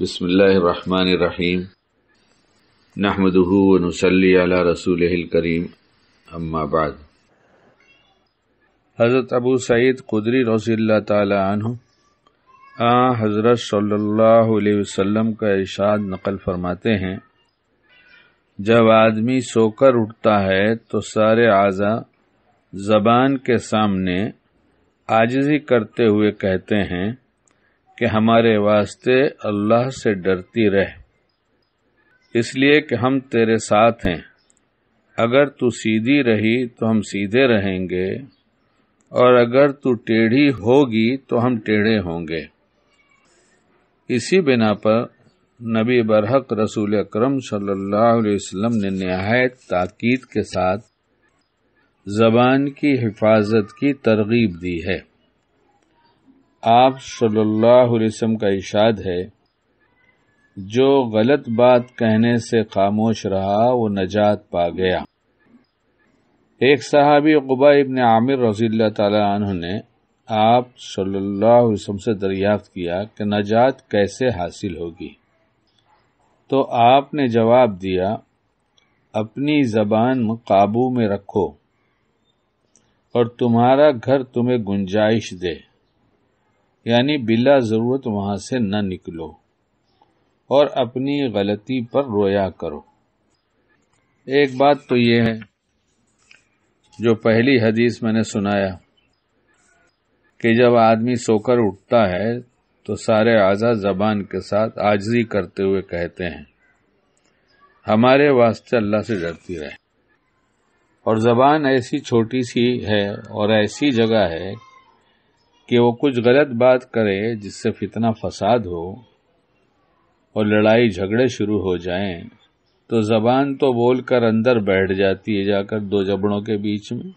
बिस्मिल्लाहिर्रहमानिर्रहीम नहमदुहु व नुसल्ली अला रसूलिहिल करीम अम्मा बाद। हज़रत अबू सईद खुदरी रज़ियल्लाहु तआला अन्हु हज़रत सल्लल्लाहु अलैहि वसल्लम का इरशाद नकल फरमाते हैं, जब आदमी सोकर उठता है तो सारे आज़ा ज़बान के सामने आजिज़ी करते हुए कहते हैं कि हमारे वास्ते अल्लाह से डरती रह, इसलिए कि हम तेरे साथ हैं। अगर तू सीधी रही तो हम सीधे रहेंगे और अगर तू टेढ़ी होगी तो हम टेढ़े होंगे। इसी बिना पर नबी बरहक रसूल अकरम सल्लल्लाहु अलैहि वसल्लम ने निहायत ताकीद के साथ ज़बान की हिफाजत की तरगीब दी है। आप सल्लल्लाहु अलैहि वसल्लम का इरशाद है, जो गलत बात कहने से खामोश रहा वो नजात पा गया। एक सहाबी उक़बा इब्न आमिर रज़ियल्लाहु तआला अन्हु ने आप सल्लल्लाहु अलैहि वसल्लम से दरियाफ्त किया कि नजात कैसे हासिल होगी, तो आपने जवाब दिया, अपनी ज़बान काबू में रखो और तुम्हारा घर तुम्हें गुंजाइश दे, यानी बिला ज़रूरत वहाँ से न निकलो और अपनी गलती पर रोया करो। एक बात तो ये है जो पहली हदीस मैंने सुनाया कि जब आदमी सोकर उठता है तो सारे आज़ा ज़बान के साथ आजिज़ी करते हुए कहते हैं, हमारे वास्ते अल्लाह से डरती रहे। और ज़बान ऐसी छोटी सी है और ऐसी जगह है कि वो कुछ गलत बात करे जिससे फितना फसाद हो और लड़ाई झगड़े शुरू हो जाएं, तो ज़बान तो बोलकर अंदर बैठ जाती है, जाकर दो जबड़ों के बीच में।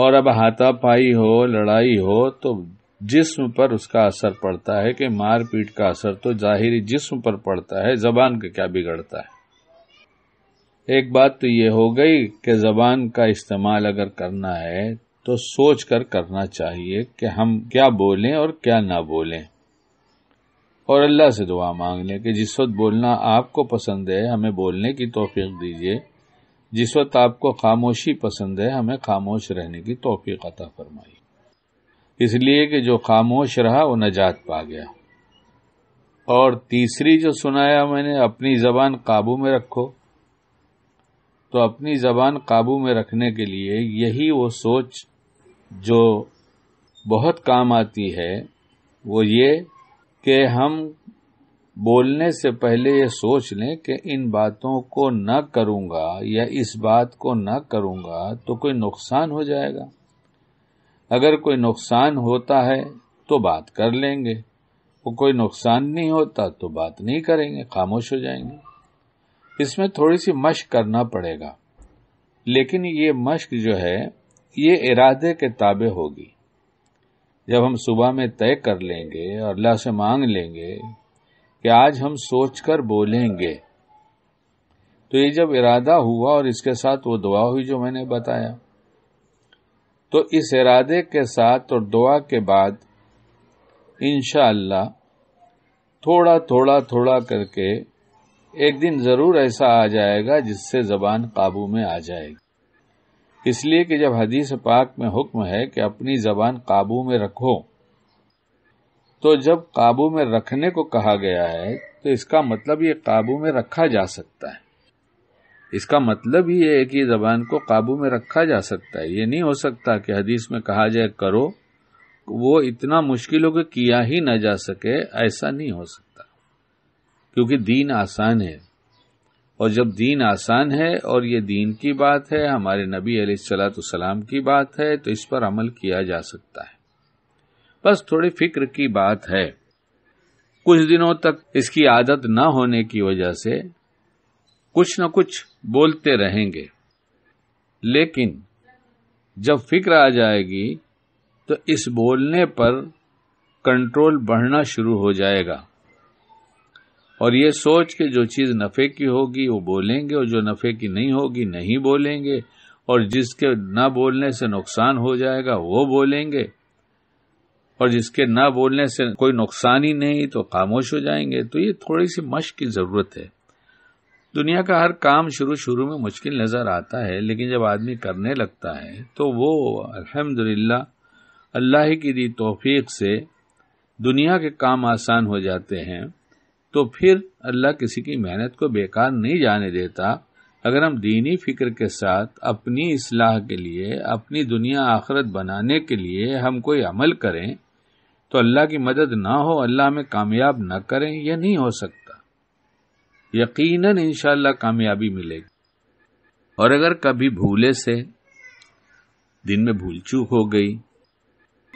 और अब हाथापाई हो, लड़ाई हो तो जिस्म पर उसका असर पड़ता है कि मार पीट का असर तो ज़ाहिरी जिस्म पर पड़ता है, ज़बान का क्या बिगड़ता है। एक बात तो ये हो गई कि ज़बान का इस्तेमाल अगर करना है तो सोच कर करना चाहिए कि हम क्या बोलें और क्या ना बोलें, और अल्लाह से दुआ मांग लें कि जिस वक्त बोलना आपको पसंद है हमें बोलने की तौफीक दीजिए, जिस वक्त आपको खामोशी पसंद है हमें खामोश रहने की तौफीक अता फरमाइए, इसलिए कि जो खामोश रहा वो नजात पा गया। और तीसरी जो सुनाया मैंने, अपनी ज़बान काबू में रखो, तो अपनी ज़बान काबू में रखने के लिए यही वो सोच जो बहुत काम आती है, वो ये कि हम बोलने से पहले ये सोच लें कि इन बातों को ना करूँगा या इस बात को ना करूँगा तो कोई नुकसान हो जाएगा। अगर कोई नुकसान होता है तो बात कर लेंगे, वो कोई नुकसान नहीं होता तो बात नहीं करेंगे, खामोश हो जाएंगे। इसमें थोड़ी सी मश्क करना पड़ेगा, लेकिन ये मश्क जो है ये इरादे के ताबे होगी। जब हम सुबह में तय कर लेंगे और अल्लाह से मांग लेंगे कि आज हम सोच कर बोलेंगे, तो ये जब इरादा हुआ और इसके साथ वो दुआ हुई जो मैंने बताया, तो इस इरादे के साथ और दुआ के बाद इंशाअल्लाह थोड़ा थोड़ा थोड़ा करके एक दिन ज़रूर ऐसा आ जाएगा जिससे ज़बान काबू में आ जाएगी। इसलिए कि जब हदीस पाक में हुक्म है कि अपनी ज़बान काबू में रखो, तो जब काबू में रखने को कहा गया है तो इसका मतलब ये काबू में रखा जा सकता है। इसका मतलब ही है कि ज़बान को काबू में रखा जा सकता है। ये नहीं हो सकता कि हदीस में कहा जाए करो, वो इतना मुश्किल हो कि किया ही ना जा सके, ऐसा नहीं हो सकता, क्योंकि दीन आसान है। और जब दीन आसान है और ये दीन की बात है, हमारे नबी अलैहिस्सलाम की बात है, तो इस पर अमल किया जा सकता है। बस थोड़ी फिक्र की बात है। कुछ दिनों तक इसकी आदत ना होने की वजह से कुछ न कुछ बोलते रहेंगे, लेकिन जब फिक्र आ जाएगी तो इस बोलने पर कंट्रोल बढ़ना शुरू हो जाएगा। और ये सोच के जो चीज़ नफ़े की होगी वो बोलेंगे और जो नफ़े की नहीं होगी नहीं बोलेंगे, और जिसके ना बोलने से नुकसान हो जाएगा वो बोलेंगे। और जिसके ना बोलने से कोई नुकसान ही नहीं तो खामोश हो जाएंगे। तो ये थोड़ी सी मश्क की ज़रूरत है। दुनिया का हर काम शुरू शुरू में मुश्किल नज़र आता है, लेकिन जब आदमी करने लगता है तो वो अल्हम्दुलिल्लाह अल्लाह की दी तौफीक से दुनिया के काम आसान हो जाते हैं। तो फिर अल्लाह किसी की मेहनत को बेकार नहीं जाने देता। अगर हम दीनी फिक्र के साथ अपनी इस्लाह के लिए, अपनी दुनिया आखिरत बनाने के लिए हम कोई अमल करें तो अल्लाह की मदद ना हो, अल्लाह हमें कामयाब ना करें, यह नहीं हो सकता। यकीनन इंशाअल्लाह कामयाबी मिलेगी। और अगर कभी भूले से दिन में भूल चूक हो गई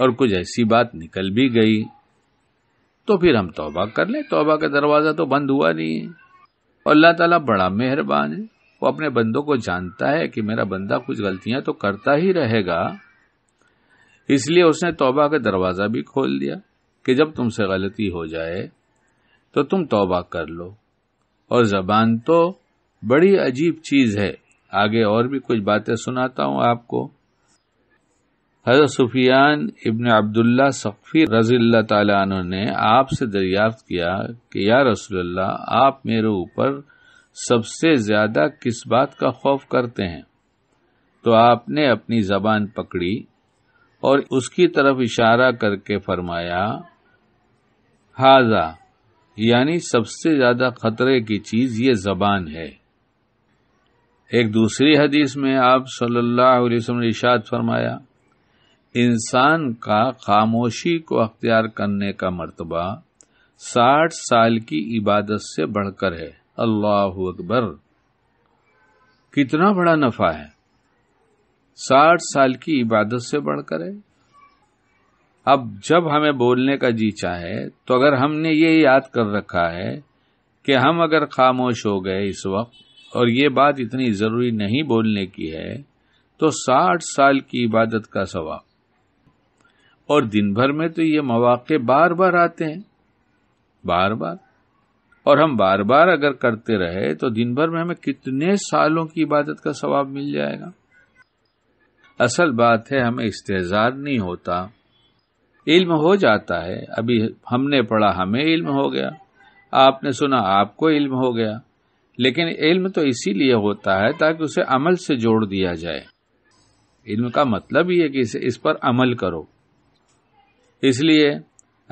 और कुछ ऐसी बात निकल भी गई तो फिर हम तौबा कर लें। तौबा का दरवाज़ा तो बंद हुआ नहीं है और अल्लाह ताला बड़ा मेहरबान है। वो अपने बंदों को जानता है कि मेरा बंदा कुछ गलतियां तो करता ही रहेगा, इसलिए उसने तौबा का दरवाज़ा भी खोल दिया कि जब तुमसे गलती हो जाए तो तुम तौबा कर लो। और ज़बान तो बड़ी अजीब चीज़ है। आगे और भी कुछ बातें सुनाता हूँ आपको। हज़रत सुफियान इब्न अब्दुल्ला सख्फी रज़ियल्लाहु तआला अन्हु ने आपसे दरियाफ्त किया कि या रसूलल्लाह, आप मेरे ऊपर सबसे ज्यादा किस बात का खौफ करते हैं? तो आपने अपनी जबान पकड़ी और उसकी तरफ इशारा करके फरमाया, हाजा, यानी सबसे ज्यादा खतरे की चीज ये जबान है। एक दूसरी हदीस में आप सल्लल्लाहु अलैहि वसल्लम ने इरशाद फरमाया, इंसान का खामोशी को अख्तियार करने का मर्तबा 60 साल की इबादत से बढ़कर है। अल्लाहु अकबर, कितना बड़ा नफा है! 60 साल की इबादत से बढ़कर है। अब जब हमें बोलने का जी चाहे तो अगर हमने ये याद कर रखा है कि हम अगर खामोश हो गए इस वक्त और ये बात इतनी ज़रूरी नहीं बोलने की है तो 60 साल की इबादत का सवाब। और दिन भर में तो ये मौके बार बार आते हैं, बार बार, और हम बार बार अगर करते रहे तो दिन भर में हमें कितने सालों की इबादत का सवाब मिल जाएगा। असल बात है, हमें इस्तेज़ार नहीं होता। इल्म हो जाता है। अभी हमने पढ़ा, हमें इल्म हो गया, आपने सुना, आपको इल्म हो गया। लेकिन इल्म तो इसीलिए होता है ताकि उसे अमल से जोड़ दिया जाए। इल्म का मतलब ये है कि इस पर अमल करो। इसलिए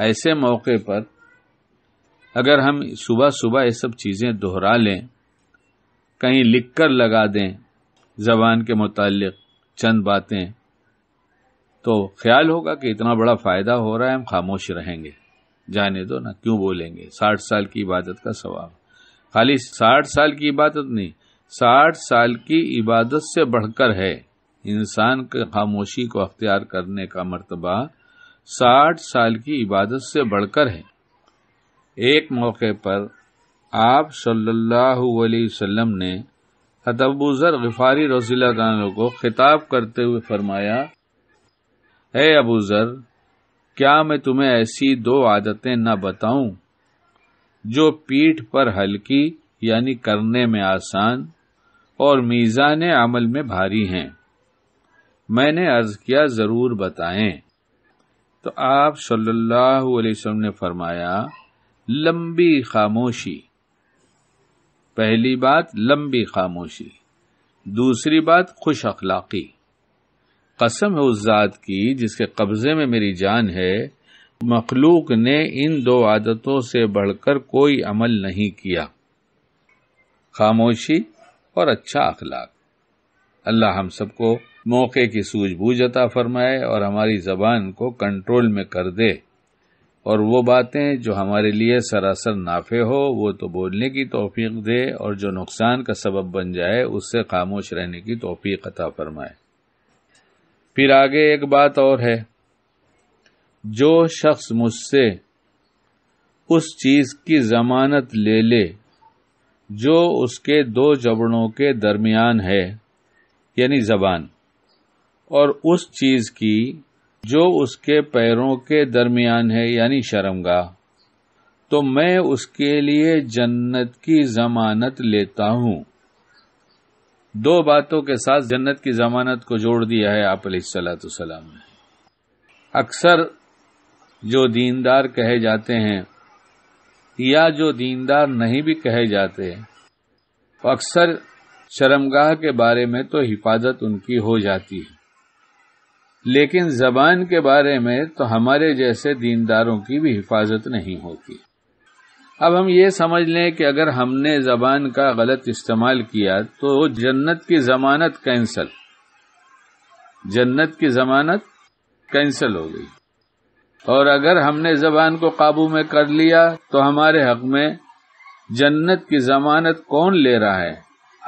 ऐसे मौके पर अगर हम सुबह सुबह ये सब चीज़ें दोहरा लें, कहीं लिख कर लगा दें ज़बान के मुताल्लिक़ चंद बातें, तो ख्याल होगा कि इतना बड़ा फ़ायदा हो रहा है, हम खामोश रहेंगे, जाने दो ना, क्यों बोलेंगे। 60 साल की इबादत का सवाब, खाली 60 साल की इबादत नहीं, 60 साल की इबादत से बढ़कर है। इंसान के खामोशी को अख्तियार करने का मर्तबा 60 साल की इबादत से बढ़कर है। एक मौके पर आप सल्लल्लाहु अलैहि वसल्लम ने अबू ज़र ग़िफ़ारी रज़ियल्लाहु अन्हु को खिताब करते हुए फरमाया, हे अबू ज़र, क्या मैं तुम्हें ऐसी 2 आदतें न बताऊं जो पीठ पर हल्की यानी करने में आसान और मीज़ान अमल में भारी हैं? मैंने अर्ज किया, ज़रूर बताएं। तो आप सल्लल्लाहु अलैहि वसल्लम ने फरमाया, लंबी खामोशी। पहली बात लंबी खामोशी, दूसरी बात खुश अखलाकी। कसम है उस ज़ात की जिसके कब्ज़े में मेरी जान है, मखलूक ने इन 2 आदतों से बढ़कर कोई अमल नहीं किया, खामोशी और अच्छा अखलाक। अल्लाह हम सबको मौके की सूझबूझ अता फरमाए और हमारी ज़बान को कंट्रोल में कर दे, और वो बातें जो हमारे लिए सरासर नाफे हो वो तो बोलने की तौफीक दे, और जो नुकसान का सबब बन जाए उससे खामोश रहने की तौफीक अता फरमाए। फिर आगे एक बात और है, जो शख्स मुझसे उस चीज़ की ज़मानत ले ले जो उसके 2 जबड़ों के दरमियान है, यानी ज़बान, और उस चीज़ की जो उसके पैरों के दरमियान है, यानी शर्मगाह, तो मैं उसके लिए जन्नत की ज़मानत लेता हूँ। 2 बातों के साथ जन्नत की ज़मानत को जोड़ दिया है आप अलैहिस्सलातु वस्सलाम ने। अक्सर जो दीनदार कहे जाते हैं या जो दीनदार नहीं भी कहे जाते, अक्सर शर्मगाह के बारे में तो हिफाजत उनकी हो जाती है, लेकिन ज़बान के बारे में तो हमारे जैसे दीनदारों की भी हिफाजत नहीं होती। अब हम ये समझ लें कि अगर हमने ज़बान का गलत इस्तेमाल किया तो जन्नत की ज़मानत कैंसल, जन्नत की ज़मानत कैंसल हो गई, और अगर हमने ज़बान को काबू में कर लिया तो हमारे हक में जन्नत की ज़मानत कौन ले रहा है?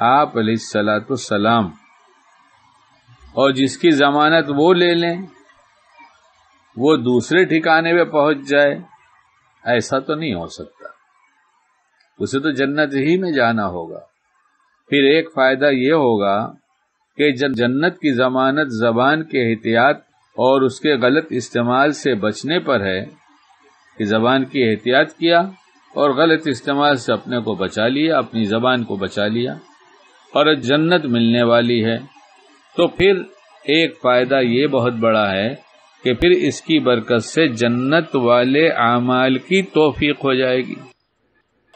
आप अलैहिस्सलाम। और जिसकी ज़मानत वो ले लें, वो दूसरे ठिकाने पे पहुंच जाए, ऐसा तो नहीं हो सकता। उसे तो जन्नत ही में जाना होगा। फिर एक फायदा ये होगा कि जन्नत की ज़मानत ज़बान के एहतियात और उसके गलत इस्तेमाल से बचने पर है कि ज़बान की एहतियात किया और गलत इस्तेमाल से अपने को बचा लिया, अपनी ज़बान को बचा लिया, और जन्नत मिलने वाली है। तो फिर एक फ़ायदा ये बहुत बड़ा है कि फिर इसकी बरकत से जन्नत वाले आमाल की तौफीक हो जाएगी,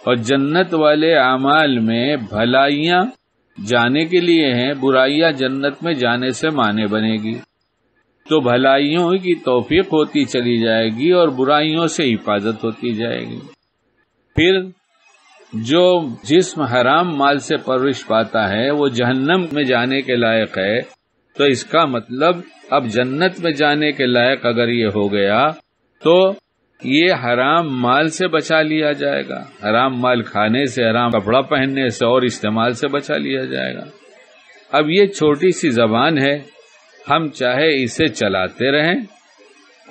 और जन्नत वाले आमाल में भलाइयाँ जाने के लिए हैं, बुराइयाँ जन्नत में जाने से माने बनेगी। तो भलाइयों की तौफीक होती चली जाएगी और बुराइयों से हिफाजत होती जाएगी। फिर जो जिस्म हराम माल से परवरिश पाता है वो जहन्नम में जाने के लायक है। तो इसका मतलब अब जन्नत में जाने के लायक अगर ये हो गया तो ये हराम माल से बचा लिया जाएगा, हराम माल खाने से, हराम कपड़ा पहनने से और इस्तेमाल से बचा लिया जाएगा। अब ये छोटी सी ज़बान है, हम चाहे इसे चलाते रहें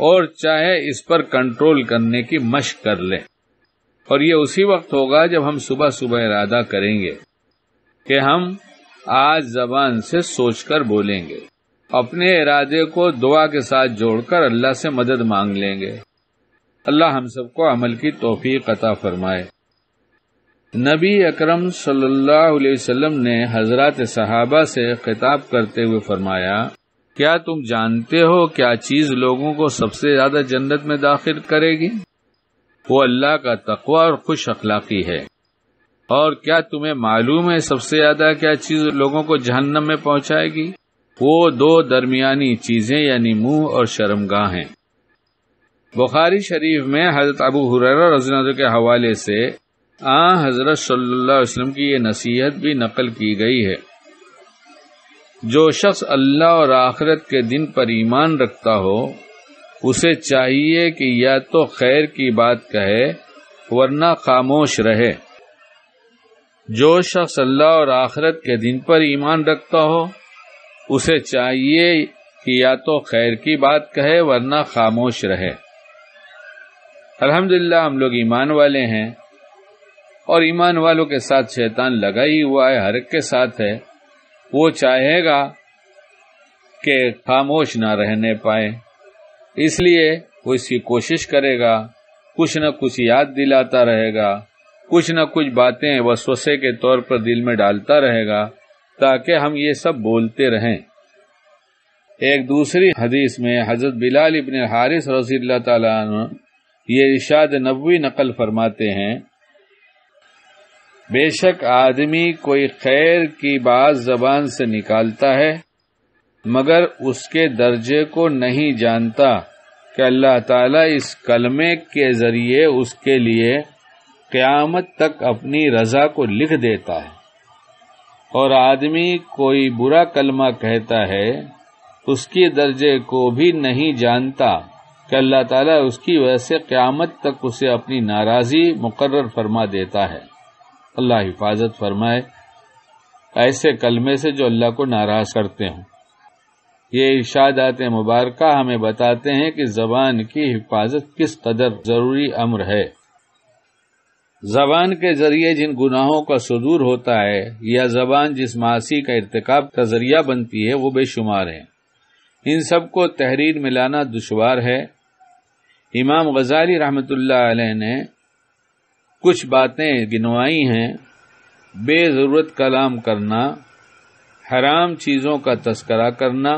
और चाहे इस पर कंट्रोल करने की मशक कर लें, और ये उसी वक्त होगा जब हम सुबह सुबह इरादा करेंगे कि हम आज ज़बान से सोचकर बोलेंगे, अपने इरादे को दुआ के साथ जोड़कर अल्लाह से मदद मांग लेंगे। अल्लाह हम सबको अमल की तौफीक अता फरमाए। नबी अकरम सल्लल्लाहु अलैहि वसल्लम ने हज़रात सहाबा से खिताब करते हुए फरमाया, क्या तुम जानते हो क्या चीज लोगों को सबसे ज्यादा जन्नत में दाखिल करेगी? वो अल्लाह का तकवा और खुश अखलाकी है। और क्या तुम्हें मालूम है सबसे ज्यादा क्या चीज लोगों को जहन्नम में पहुंचाएगी? वो दो दरमियानी चीजें यानी मुंह और शर्मगाह हैं। बुखारी शरीफ में हजरत अबू हुरैरा रज़ियल्लाहु अन्हु के हवाले से हजरत सल्लल्लाहु अलैहि वसल्लम की ये नसीहत भी नकल की गई है, जो शख्स अल्लाह और आखिरत के दिन पर ईमान रखता हो उसे चाहिए कि या तो खैर की बात कहे वरना खामोश रहे। जो शख्स अल्लाह और आखिरत के दिन पर ईमान रखता हो उसे चाहिए कि या तो खैर की बात कहे वरना खामोश रहे। अल्हम्दुलिल्लाह हम लोग ईमान वाले हैं, और ईमान वालों के साथ शैतान लगा ही हुआ है, हर एक के साथ है। वो चाहेगा कि खामोश ना रहने पाए, इसलिए वो इसकी कोशिश करेगा, कुछ न कुछ याद दिलाता रहेगा, कुछ न कुछ बातें वसवसे के तौर पर दिल में डालता रहेगा ताकि हम ये सब बोलते रहें। एक दूसरी हदीस में हजरत बिलाल इब्न हारिस रज़ी अल्लाह ताला अन्हु ये इरशाद नबवी नकल फरमाते हैं, बेशक आदमी कोई खैर की बात ज़बान से निकालता है मगर उसके दर्जे को नहीं जानता कि अल्लाह ताला इस कलमे के ज़रिए उसके लिए क़यामत तक अपनी रज़ा को लिख देता है। और आदमी कोई बुरा कलमा कहता है उसके दर्जे को भी नहीं जानता कि अल्लाह ताला उसकी वजह से क़यामत तक उसे अपनी नाराज़ी मुकर्रर फरमा देता है। अल्लाह हिफाजत फरमाए ऐसे कलमे से जो अल्लाह को नाराज करते हों। ये इरशादात मुबारका हमें बताते हैं कि ज़बान की हिफाजत किस कदर ज़रूरी अम्र है। ज़बान के ज़रिए जिन गुनाहों का सुदूर होता है या ज़बान जिस मासी का इर्तिकाब का ज़रिया बनती है वो बेशुमार है। इन सबको तहरीर में लाना दुश्वार है। इमाम गज़ाली रहमतुल्लाह अलैह ने कुछ बातें गिनवाई हैं, बेज़रूरत कलाम करना, हराम चीज़ों का तस्करा करना,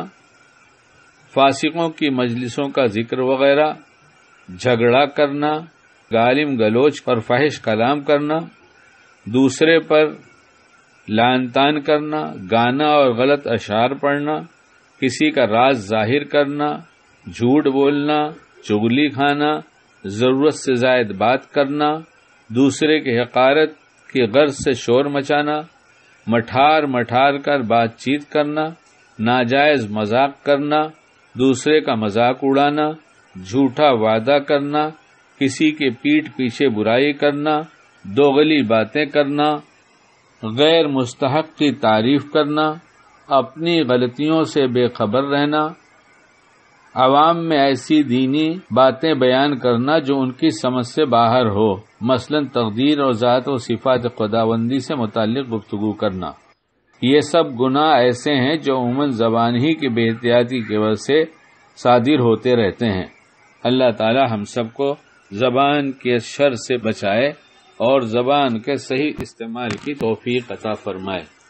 फासिकों की मजलिसों का जिक्र वगैरह, झगड़ा करना, गालिम गलोच और फाहिश कलाम करना, दूसरे पर लान तान करना, गाना और गलत अशार पढ़ना, किसी का राज जाहिर करना, झूठ बोलना, चुगली खाना, ज़रूरत से ज़ायद बात करना, दूसरे के हक़ारत की गर्ज से शोर मचाना, मठार मठार कर बातचीत करना, नाजायज़ मजाक करना, दूसरे का मजाक उड़ाना, झूठा वादा करना, किसी के पीठ पीछे बुराई करना, दोगली बातें करना, गैर मुस्तहक की तारीफ करना, अपनी गलतियों से बेखबर रहना, आवाम में ऐसी दीनी बातें बयान करना जो उनकी समझ से बाहर हो, मसलन तकदीर और ज़ात और सिफात खुदावंदी से मुताल्लिक़ गुफ्तगू करना। ये सब गुनाह ऐसे हैं जो उमूमन ज़बान ही की बेहतियाती की वजह से सादिर होते रहते हैं। अल्लाह ताला हम सबको ज़बान के शर से बचाए और ज़बान के सही इस्तेमाल की तौफीक अता फरमाए।